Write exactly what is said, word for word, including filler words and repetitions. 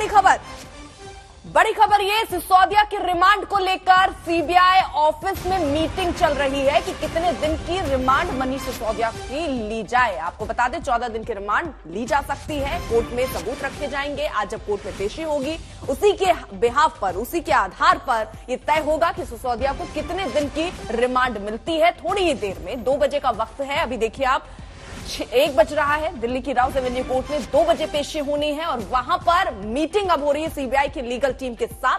बड़ी खबर बड़ी खबर ये सिसोदिया के रिमांड को लेकर सीबीआई ऑफिस में मीटिंग चल रही है कि कितने दिन की रिमांड मनीष सिसोदिया की ली जाए। आपको बता दें चौदह दिन की रिमांड ली जा सकती है। कोर्ट में सबूत रखे जाएंगे। आज जब कोर्ट में पेशी होगी उसी के बिहाफ पर, उसी के आधार पर यह तय होगा कि सिसोदिया को कितने दिन की रिमांड मिलती है। थोड़ी ही देर में दो बजे का वक्त है। अभी देखिए आप, एक बज रहा है। दिल्ली की राउज़ एवेन्यू कोर्ट में दो बजे पेशी होनी है और वहां पर मीटिंग अब हो रही है सीबीआई की लीगल टीम के साथ।